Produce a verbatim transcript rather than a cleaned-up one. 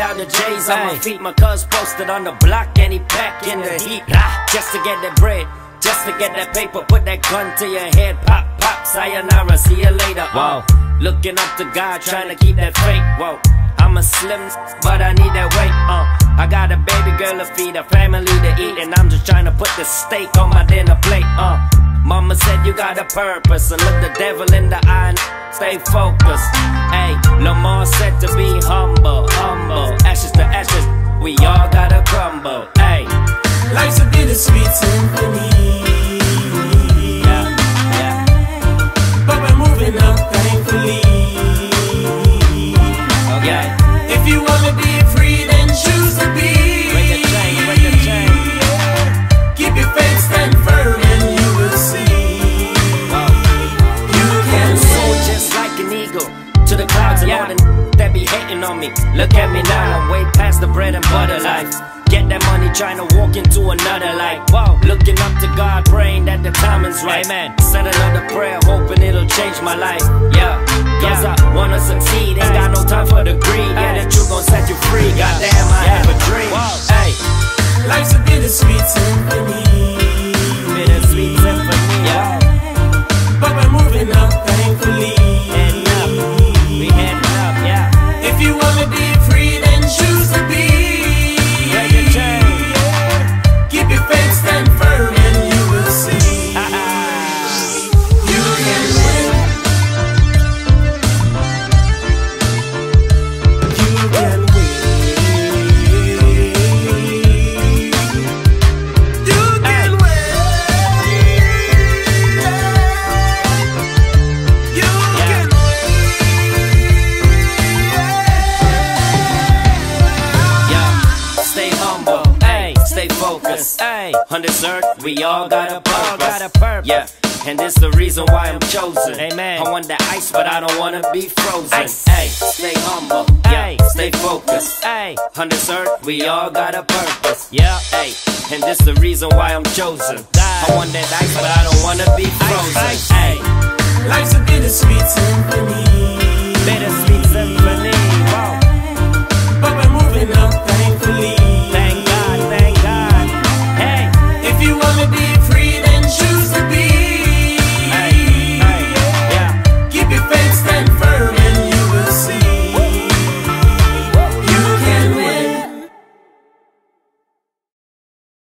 Cut out the J's on my feet. My cuz posted on the block and he packed in the heat, just to get that bread, just to get that paper. Put that gun to your head, pop, pop, sayonara, see you later. Whoa, looking up to God, trying to keep that fake. Whoa, I'm a slim, but I need that weight. Uh, I got a baby girl to feed, a family to eat, and I'm just trying to put the steak on my dinner plate. Uh, Mama said you got a purpose, and look the devil in the eye and stay focused. Hey, Lamar said to be humble, humble. Ashes to ashes, we all gotta crumble. Hey, life's a bittersweet symphony. Yeah, yeah. But we're moving up thankfully. Okay. Yeah. If you wanna be free, then choose to be. Break the chain, break the chain. Keep your faith stand firm, and you will see. Oh. You can soar just like an eagle to the clouds, and all the n that be hating on me. Look at me now, I'm way past the bread and butter life. Get that money, trying to walk into another life. Whoa, looking up to God, praying that the timing's right. Amen. Said another prayer, hoping it'll change my life. Yeah, cause yeah. I wanna succeed, ain't got no time for the greed. Yeah, the truth gon' set you free. Goddamn, I yeah. have a dream. Whoa, hey, life's a bittersweet symphony. Bittersweet symphony. Yeah, but we're moving up thankfully. Heading up, we heading up. Yeah, if you wanna be free, then choose to be. Ay, on this earth, we all got a purpose. Got a purpose. Yeah, and this the reason why I'm chosen. Amen. I want the ice, but I don't wanna be frozen. Ay, stay humble. Ay, yeah. Stay focused. Ay, on this earth, we all got a purpose. Yeah, ay, and this the reason why I'm chosen. I want that ice, but I don't wanna be frozen. Ay, life's a bittersweet symphony. Bittersweet symphony.